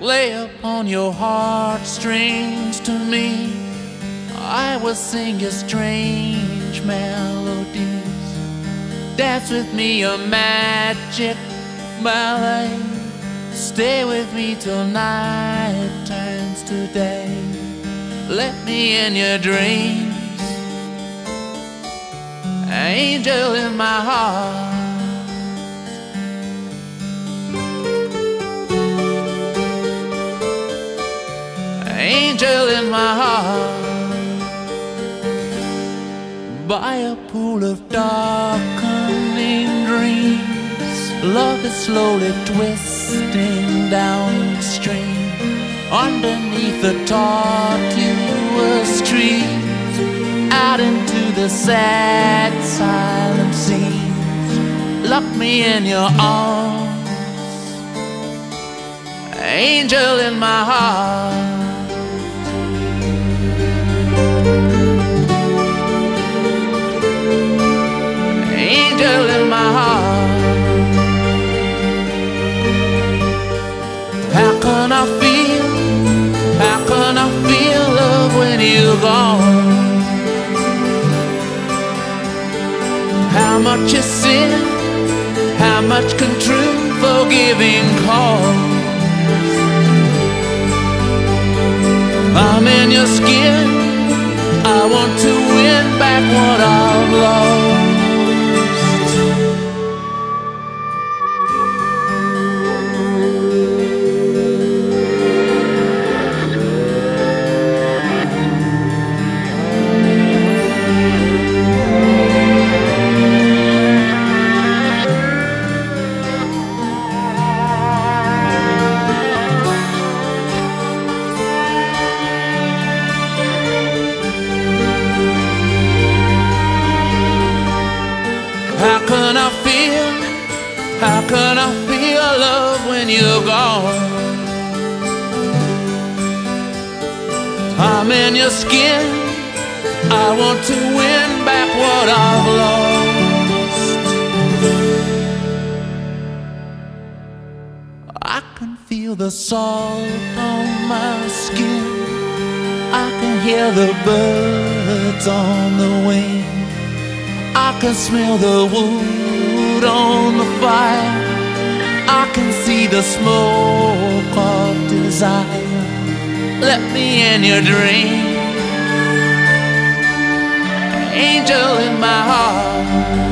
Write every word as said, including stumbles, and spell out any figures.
Lay upon your heartstrings to me. I will sing your strange melodies. Dance with me a magic ballet. Stay with me till night turns to day. Let me in your dreams, angel in my heart. Angel in my heart. By a pool of darkening dreams, love is slowly twisting downstream. Underneath the tortuous trees, out into the sad silent seas, lock me in your arms, angel in my heart. Angel in my heart. How can I feel, how can I feel love when you're gone? How much is sin, how much can true forgiving cause? I'm in your skin, I want to win back what I've lost. How can I feel, how can I feel love when you're gone? I'm in your skin, I want to win back what I've lost. I can feel the salt on my skin, I can hear the birds on the wing, I can smell the wood on the fire, I can see the smoke of desire. Let me in your dream, angel in my heart.